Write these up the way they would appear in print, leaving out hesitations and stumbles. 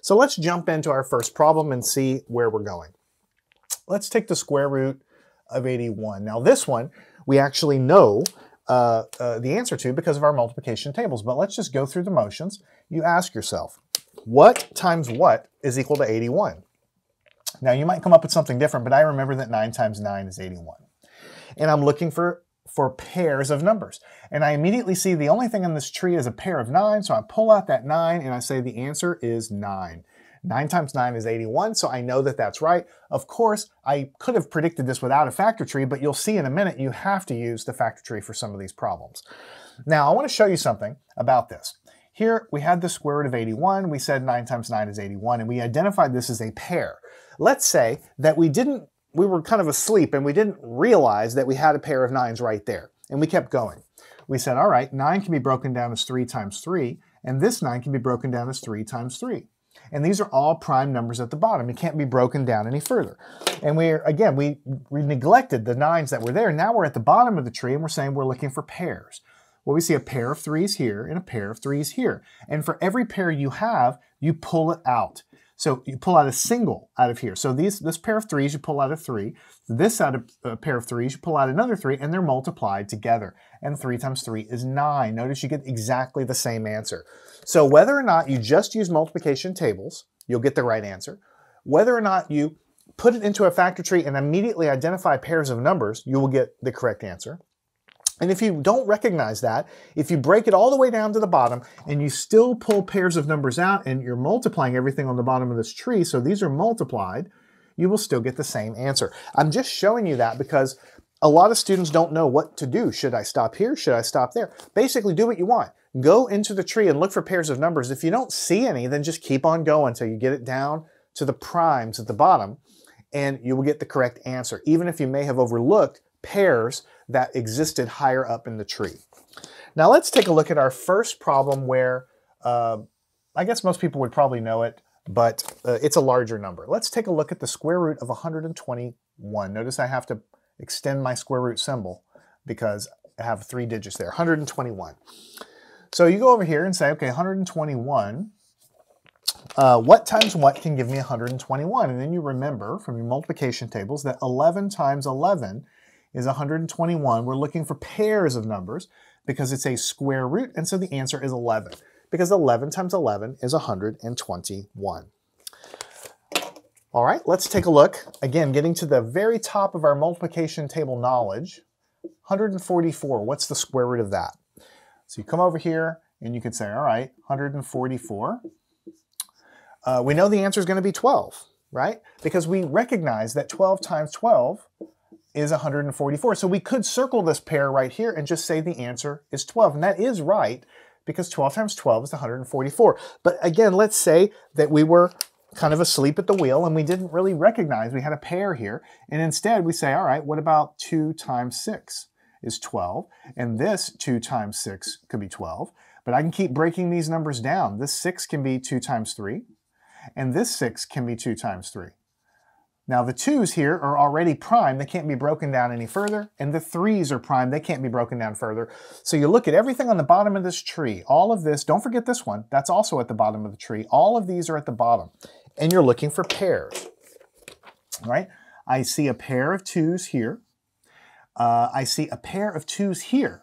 So let's jump into our first problem and see where we're going. Let's take the square root of 81. Now this one, we actually know the answer to because of our multiplication tables, but let's just go through the motions. You ask yourself, what times what is equal to 81? Now you might come up with something different, but I remember that 9 times 9 is 81. And I'm looking for pairs of numbers. And I immediately see the only thing in this tree is a pair of 9, so I pull out that 9 and I say the answer is 9. 9 times 9 is 81, so I know that that's right. Of course, I could have predicted this without a factor tree, but you'll see in a minute you have to use the factor tree for some of these problems. Now I want to show you something about this. Here we had the square root of 81, we said 9 times 9 is 81, and we identified this as a pair. Let's say that we were kind of asleep and we didn't realize that we had a pair of 9s right there, and we kept going. We said, all right, 9 can be broken down as 3 times 3, and this 9 can be broken down as 3 times 3. And these are all prime numbers at the bottom. It can't be broken down any further. And we neglected the 9s that were there. Now we're at the bottom of the tree and we're saying we're looking for pairs. Well, we see a pair of 3s here and a pair of 3s here. And for every pair you have, you pull it out. So you pull out a single out of here. So this pair of 3s, you pull out a 3. This pair of 3s, you pull out another 3, and they're multiplied together. And 3 times 3 is 9. Notice you get exactly the same answer. So whether or not you just use multiplication tables, you'll get the right answer. Whether or not you put it into a factor tree and immediately identify pairs of numbers, you will get the correct answer. And if you don't recognize that, if you break it all the way down to the bottom and you still pull pairs of numbers out and you're multiplying everything on the bottom of this tree, so these are multiplied, you will still get the same answer. I'm just showing you that because a lot of students don't know what to do. Should I stop here? Should I stop there? Basically, do what you want. Go into the tree and look for pairs of numbers. If you don't see any, then just keep on going until you get it down to the primes at the bottom, and you will get the correct answer, even if you may have overlooked pairs that existed higher up in the tree. Now let's take a look at our first problem where, I guess most people would probably know it, but it's a larger number. Let's take a look at the square root of 121. Notice I have to extend my square root symbol because I have 3 digits there, 121. So you go over here and say, okay, 121, what times what can give me 121? And then you remember from your multiplication tables that 11 times 11 is 121. We're looking for pairs of numbers because it's a square root, and so the answer is 11 because 11 times 11 is 121. All right, let's take a look. Again, getting to the very top of our multiplication table knowledge, 144, what's the square root of that? So you come over here and you can say, all right, 144. We know the answer is going to be 12, right? Because we recognize that 12 times 12 is 144. So we could circle this pair right here and just say the answer is 12. And that is right because 12 times 12 is 144. But again, let's say that we were kind of asleep at the wheel and we didn't really recognize we had a pair here. And instead we say, all right, what about 2 times 6 is 12? And this 2 times 6 could be 12. But I can keep breaking these numbers down. This 6 can be 2 times 3. And this 6 can be 2 times 3. Now the 2s here are already prime, they can't be broken down any further, and the 3s are prime, they can't be broken down further. So you look at everything on the bottom of this tree, all of this, don't forget this one, that's also at the bottom of the tree, all of these are at the bottom, and you're looking for pairs. All right, I see a pair of 2s here, I see a pair of 2s here,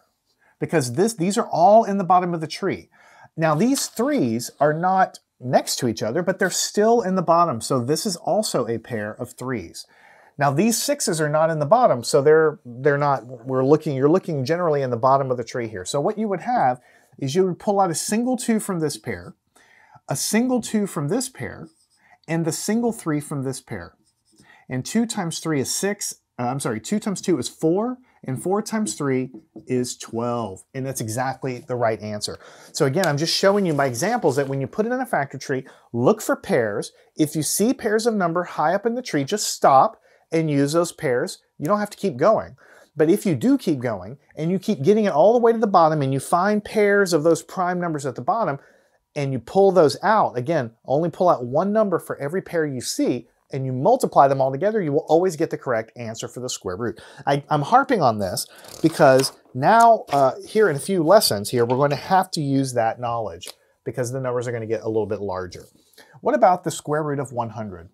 because these are all in the bottom of the tree. Now these 3s are not next to each other, but they're still in the bottom. So this is also a pair of 3s. Now these 6s are not in the bottom, so they're not, you're looking generally in the bottom of the tree here. So what you would have is you would pull out a single 2 from this pair, a single 2 from this pair, and the single 3 from this pair. And 2 times 2 is 4, and 4 times 3 is 12, and that's exactly the right answer. So again, I'm just showing you my examples that when you put it in a factor tree, look for pairs. If you see pairs of number high up in the tree, just stop and use those pairs. You don't have to keep going. But if you do keep going, and you keep getting it all the way to the bottom, and you find pairs of those prime numbers at the bottom, and you pull those out, again, only pull out one number for every pair you see, and you multiply them all together, you will always get the correct answer for the square root. I'm harping on this because now here in a few lessons here, we're going to have to use that knowledge because the numbers are going to get a little bit larger. What about the square root of 100?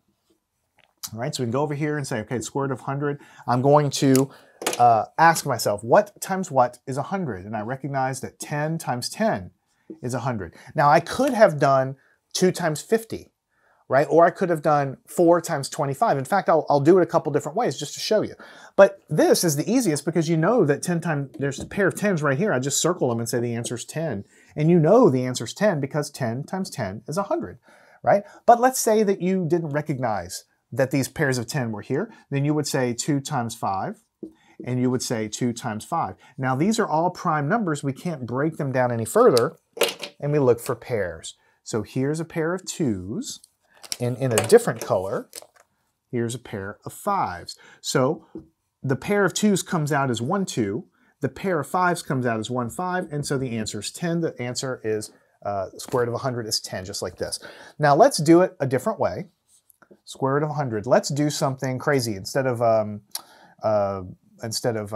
All right, so we can go over here and say, okay, square root of 100. I'm going to ask myself, what times what is 100? And I recognize that 10 times 10 is 100. Now, I could have done 2 times 50, right? Or I could have done 4 times 25. In fact, I'll do it a couple different ways just to show you. But this is the easiest because you know that 10 times, there's a pair of 10s right here. I just circle them and say the answer's 10. And you know the answer's 10 because 10 times 10 is 100, right? But let's say that you didn't recognize that these pairs of 10 were here. Then you would say 2 times 5. And you would say 2 times 5. Now, these are all prime numbers. We can't break them down any further, and we look for pairs. So here's a pair of 2s, and in a different color, here's a pair of 5s. So the pair of 2s comes out as 1, 2. The pair of 5s comes out as 1, 5, and so the answer is 10. The answer is square root of 100 is 10, just like this. Now, let's do it a different way. Square root of 100. Let's do something crazy. Instead of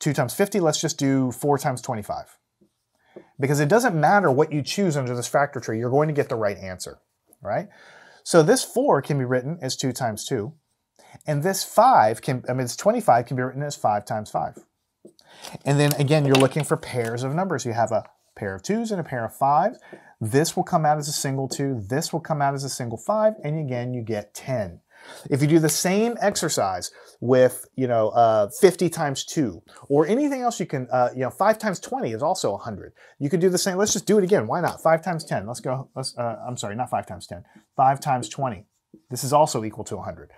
2 times 50, let's just do 4 times 25. Because it doesn't matter what you choose under this factor tree, you're going to get the right answer, right? So this 4 can be written as 2 times 2, and this 25 can be written as 5 times 5. And then again, you're looking for pairs of numbers. You have a pair of 2s and a pair of 5s. This will come out as a single 2, this will come out as a single 5, and again, you get 10. If you do the same exercise with, 50 times 2 or anything else, you can, 5 times 20 is also 100. You could do the same. Let's just do it again. Why not? 5 times 10. Let's go. I'm sorry, not 5 times 10. 5 times 20. This is also equal to 100.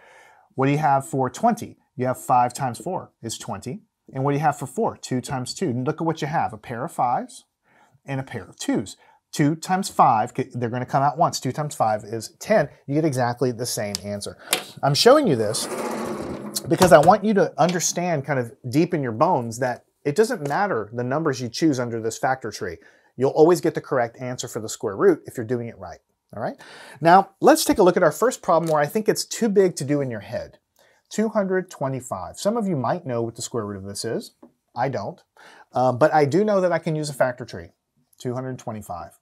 What do you have for 20? You have 5 times 4 is 20. And what do you have for 4? 2 times 2. And look at what you have. A pair of 5s and a pair of 2s. 2 times 5, they're going to come out once. 2 times 5 is 10. You get exactly the same answer. I'm showing you this because I want you to understand kind of deep in your bones that it doesn't matter the numbers you choose under this factor tree. You'll always get the correct answer for the square root if you're doing it right. All right? Now, let's take a look at our first problem where I think it's too big to do in your head. 225. Some of you might know what the square root of this is. I don't. But I do know that I can use a factor tree. 225.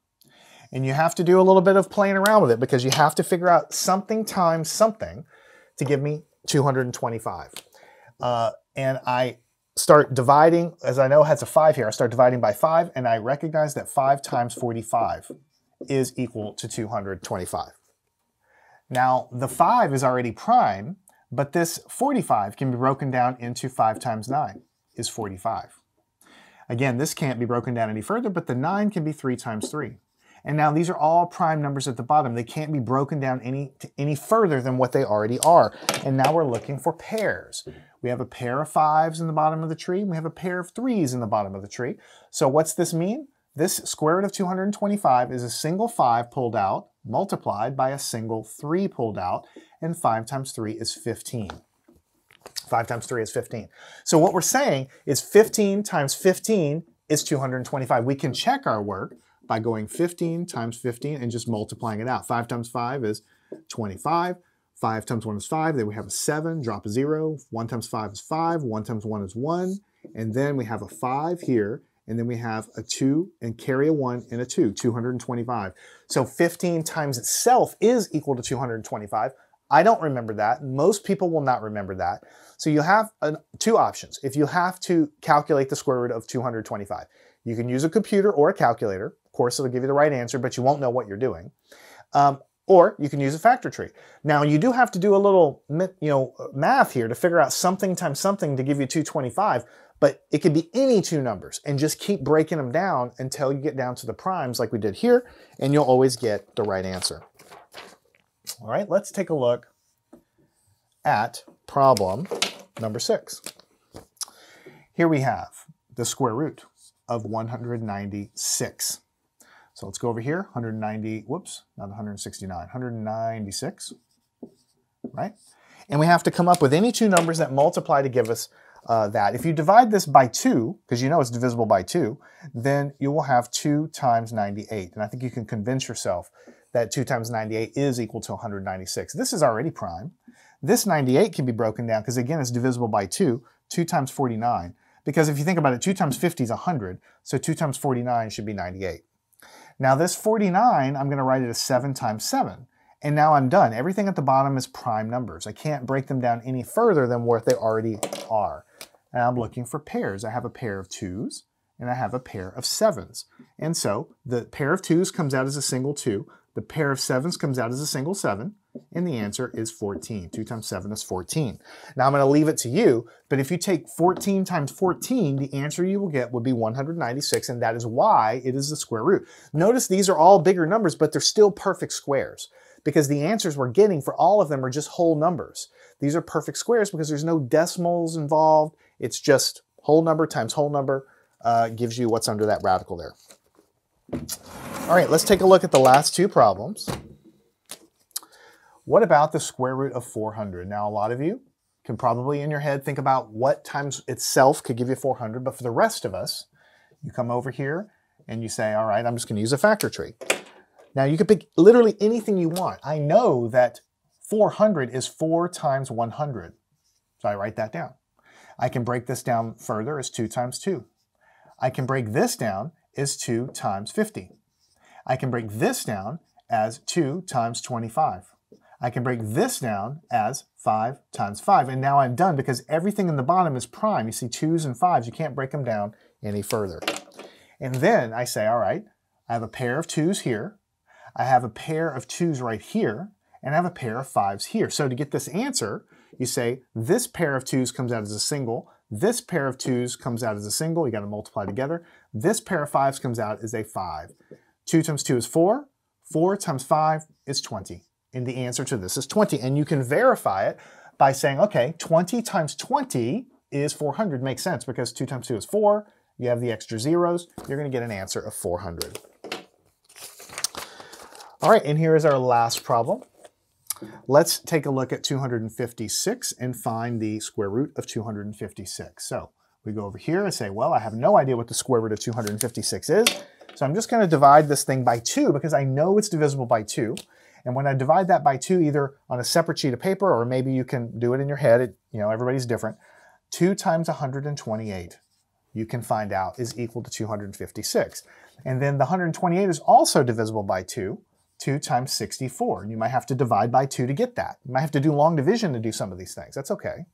And you have to do a little bit of playing around with it because you have to figure out something times something to give me 225. And I start dividing, as I know it has a 5 here, I start dividing by 5 and I recognize that 5 times 45 is equal to 225. Now the 5 is already prime, but this 45 can be broken down into 5 times 9 is 45. Again, this can't be broken down any further, but the 9 can be 3 times 3. And now these are all prime numbers at the bottom. They can't be broken down any further than what they already are. And now we're looking for pairs. We have a pair of 5s in the bottom of the tree. We have a pair of 3s in the bottom of the tree. So what's this mean? This square root of 225 is a single 5 pulled out, multiplied by a single 3 pulled out, and 5 times 3 is 15. 5 times 3 is 15. So what we're saying is 15 times 15 is 225. We can check our work by going 15 times 15 and just multiplying it out. 5 times 5 is 25. 5 times 1 is 5. Then we have a 7, drop a 0. 1 times 5 is 5. 1 times 1 is 1. And then we have a 5 here. And then we have a 2 and carry a 1 and a 2, 225. So 15 times itself is equal to 225. I don't remember that. Most people will not remember that. So you have two options. If you have to calculate the square root of 225, you can use a computer or a calculator. Of course, it'll give you the right answer, but you won't know what you're doing. Or you can use a factor tree. Now, you do have to do a little math here to figure out something times something to give you 225, but it could be any two numbers and just keep breaking them down until you get down to the primes like we did here, and you'll always get the right answer. All right, let's take a look at problem number 6. Here we have the square root of 196. So let's go over here, 190, whoops, not 169, 196, right? And we have to come up with any two numbers that multiply to give us that. If you divide this by 2, because you know it's divisible by 2, then you will have 2 times 98. And I think you can convince yourself that 2 times 98 is equal to 196. This is already prime. This 98 can be broken down because, again, it's divisible by 2. 2 times 49. Because if you think about it, 2 times 50 is 100. So 2 times 49 should be 98. Now this 49, I'm going to write it as 7 times 7. And now I'm done. Everything at the bottom is prime numbers. I can't break them down any further than what they already are. And I'm looking for pairs. I have a pair of 2s and I have a pair of 7s. And so the pair of 2s comes out as a single 2. The pair of 7s comes out as a single 7. And the answer is 14. 2 times 7 is 14. Now I'm going to leave it to you, but if you take 14 times 14, the answer you will get would be 196, and that is why it is the square root. Notice these are all bigger numbers, but they're still perfect squares, because the answers we're getting for all of them are just whole numbers. These are perfect squares because there's no decimals involved. It's just whole number times whole number gives you what's under that radical there. All right, let's take a look at the last two problems. What about the square root of 400? Now, a lot of you can probably in your head think about what times itself could give you 400, but for the rest of us, you come over here and you say, all right, I'm just gonna use a factor tree. Now, you could pick literally anything you want. I know that 400 is 4 times 100, so I write that down. I can break this down further as 2 times 2. I can break this down as 2 times 50. I can break this down as 2 times 25. I can break this down as 5 times 5, and now I'm done because everything in the bottom is prime. You see 2s and 5s, you can't break them down any further. And then I say, all right, I have a pair of 2s here, I have a pair of 2s right here, and I have a pair of 5s here. So to get this answer, you say this pair of 2s comes out as a single, this pair of 2s comes out as a single, you got to multiply together, this pair of 5s comes out as a 5. 2 times 2 is 4, 4 times 5 is 20. And the answer to this is 20. And you can verify it by saying, okay, 20 times 20 is 400. Makes sense because 2 times 2 is 4. You have the extra zeros. You're going to get an answer of 400. All right, and here is our last problem. Let's take a look at 256 and find the square root of 256. So we go over here and say, well, I have no idea what the square root of 256 is. So I'm just going to divide this thing by 2 because I know it's divisible by 2. And when I divide that by 2, either on a separate sheet of paper, or maybe you can do it in your head, you know, everybody's different. 2 times 128, you can find out, is equal to 256. And then the 128 is also divisible by 2, 2 times 64. You might have to divide by 2 to get that. You might have to do long division to do some of these things. That's okay.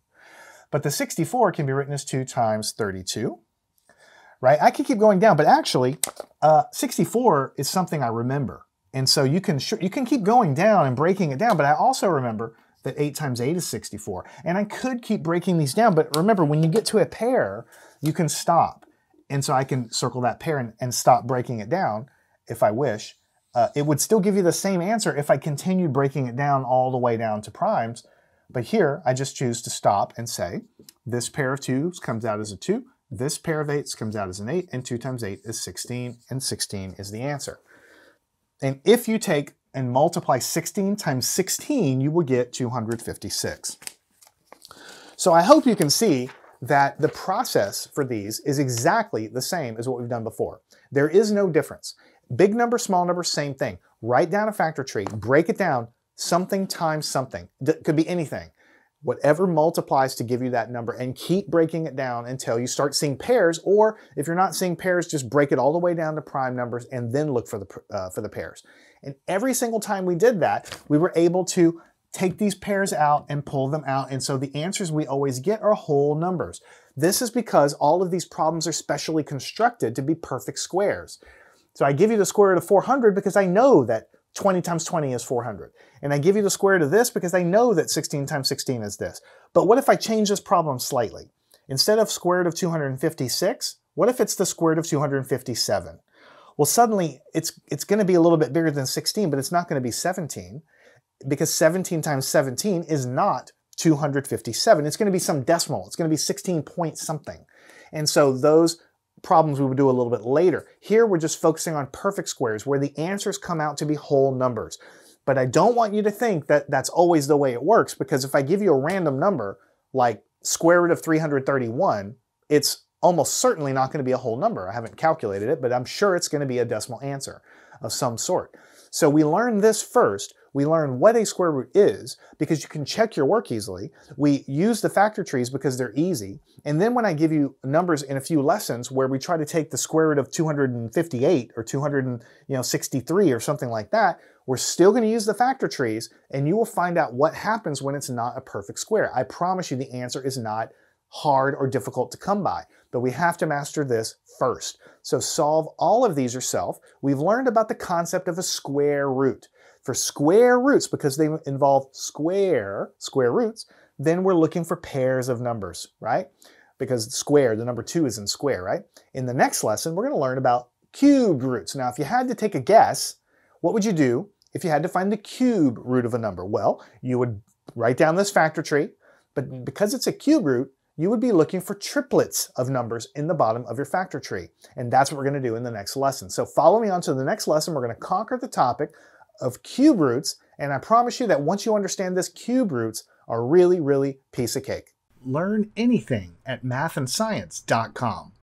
But the 64 can be written as 2 times 32. Right? I could keep going down, but actually, 64 is something I remember. And so you can keep going down and breaking it down, but I also remember that 8 times 8 is 64. And I could keep breaking these down, but remember, when you get to a pair, you can stop. And so I can circle that pair and stop breaking it down if I wish. It would still give you the same answer if I continued breaking it down all the way down to primes. But here, I just choose to stop and say, this pair of 2s comes out as a 2, this pair of 8s comes out as an 8, and 2 times 8 is 16, and 16 is the answer. And if you take and multiply 16 times 16, you will get 256. So I hope you can see that the process for these is exactly the same as what we've done before. There is no difference. Big number, small number, same thing. Write down a factor tree, break it down, something times something. It could be anything. Whatever multiplies to give you that number, and keep breaking it down until you start seeing pairs, or if you're not seeing pairs, just break it all the way down to prime numbers and then look for the pairs. And every single time we did that, we were able to take these pairs out and pull them out, and so the answers we always get are whole numbers. This is because all of these problems are specially constructed to be perfect squares. So I give you the square root of 400 because I know that 20 times 20 is 400. And I give you the square root of this because I know that 16 times 16 is this. But what if I change this problem slightly? Instead of square root of 256, what if it's the square root of 257? Well, suddenly it's going to be a little bit bigger than 16, but it's not going to be 17, because 17 times 17 is not 257. It's going to be some decimal. It's going to be 16 point something. And so those problems we would do a little bit later. Here we're just focusing on perfect squares where the answers come out to be whole numbers. But I don't want you to think that that's always the way it works, because if I give you a random number like square root of 331, it's almost certainly not going to be a whole number. I haven't calculated it, but I'm sure it's going to be a decimal answer of some sort. So we learn this first. We learn what a square root is because you can check your work easily. We use the factor trees because they're easy. And then when I give you numbers in a few lessons where we try to take the square root of 258 or 263 or something like that, We're still going to use the factor trees, and you will find out what happens when it's not a perfect square. I promise you the answer is not hard or difficult to come by, but we have to master this first. So solve all of these yourself. We've learned about the concept of a square root. For square roots, because they involve square roots, then we're looking for pairs of numbers, right? Because square, the number 2 is in square, right? In the next lesson, we're going to learn about cubed roots. Now, if you had to take a guess, what would you do if you had to find the cube root of a number? Well, you would write down this factor tree, but because it's a cube root, you would be looking for triplets of numbers in the bottom of your factor tree. And that's what we're going to do in the next lesson. So follow me on to the next lesson. We're going to conquer the topic of cube roots. And I promise you that once you understand this, cube roots are really, really piece of cake. Learn anything at mathandscience.com.